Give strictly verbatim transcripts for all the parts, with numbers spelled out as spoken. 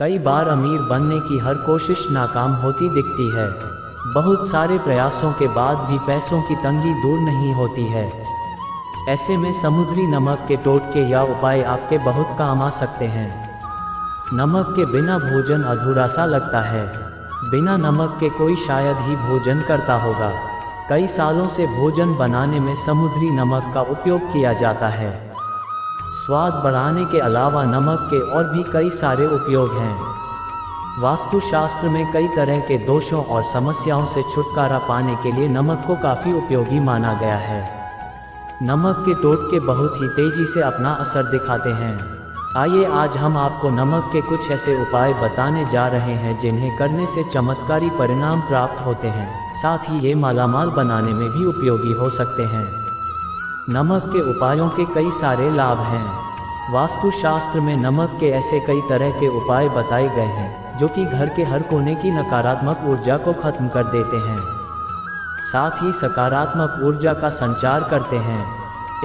कई बार अमीर बनने की हर कोशिश नाकाम होती दिखती है। बहुत सारे प्रयासों के बाद भी पैसों की तंगी दूर नहीं होती है। ऐसे में समुद्री नमक के टोटके या उपाय आपके बहुत काम आ सकते हैं। नमक के बिना भोजन अधूरा सा लगता है। बिना नमक के कोई शायद ही भोजन करता होगा। कई सालों से भोजन बनाने में समुद्री नमक का उपयोग किया जाता है। स्वाद बढ़ाने के अलावा नमक के और भी कई सारे उपयोग हैं। वास्तुशास्त्र में कई तरह के दोषों और समस्याओं से छुटकारा पाने के लिए नमक को काफ़ी उपयोगी माना गया है। नमक के टोटके बहुत ही तेज़ी से अपना असर दिखाते हैं। आइए आज हम आपको नमक के कुछ ऐसे उपाय बताने जा रहे हैं जिन्हें करने से चमत्कारी परिणाम प्राप्त होते हैं। साथ ही ये मालामाल बनाने में भी उपयोगी हो सकते हैं। नमक के उपायों के कई सारे लाभ हैं। वास्तुशास्त्र में नमक के ऐसे कई तरह के उपाय बताए गए हैं जो कि घर के हर कोने की नकारात्मक ऊर्जा को खत्म कर देते हैं, साथ ही सकारात्मक ऊर्जा का संचार करते हैं।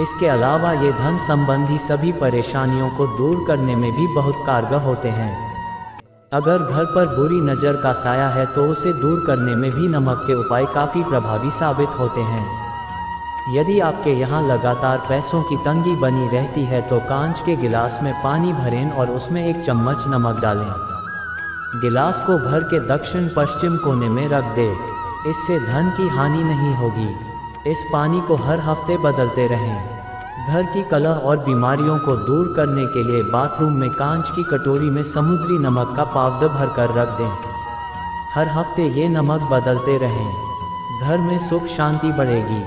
इसके अलावा ये धन संबंधी सभी परेशानियों को दूर करने में भी बहुत कारगर होते हैं। अगर घर पर बुरी नज़र का साया है तो उसे दूर करने में भी नमक के उपाय काफ़ी प्रभावी साबित होते हैं। यदि आपके यहाँ लगातार पैसों की तंगी बनी रहती है तो कांच के गिलास में पानी भरें और उसमें एक चम्मच नमक डालें। गिलास को भर के दक्षिण पश्चिम कोने में रख दें। इससे धन की हानि नहीं होगी। इस पानी को हर हफ्ते बदलते रहें। घर की कलह और बीमारियों को दूर करने के लिए बाथरूम में कांच की कटोरी में समुद्री नमक का पाउडर भरकर रख दें। हर हफ्ते ये नमक बदलते रहें। घर में सुख शांति बढ़ेगी,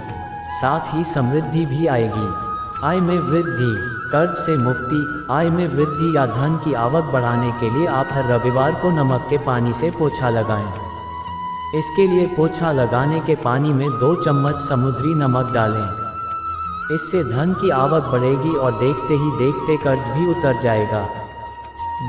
साथ ही समृद्धि भी आएगी। आय में वृद्धि, कर्ज से मुक्ति। आय में वृद्धि या धन की आवक बढ़ाने के लिए आप हर रविवार को नमक के पानी से पोछा लगाएं। इसके लिए पोछा लगाने के पानी में दो चम्मच समुद्री नमक डालें। इससे धन की आवक बढ़ेगी और देखते ही देखते कर्ज भी उतर जाएगा।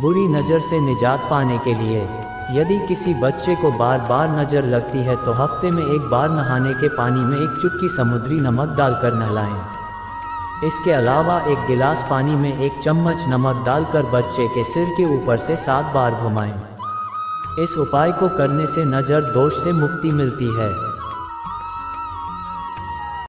बुरी नज़र से निजात पाने के लिए यदि किसी बच्चे को बार बार नज़र लगती है तो हफ्ते में एक बार नहाने के पानी में एक चुटकी समुद्री नमक डालकर नहलाएं। इसके अलावा एक गिलास पानी में एक चम्मच नमक डालकर बच्चे के सिर के ऊपर से सात बार घुमाएं। इस उपाय को करने से नज़र दोष से मुक्ति मिलती है।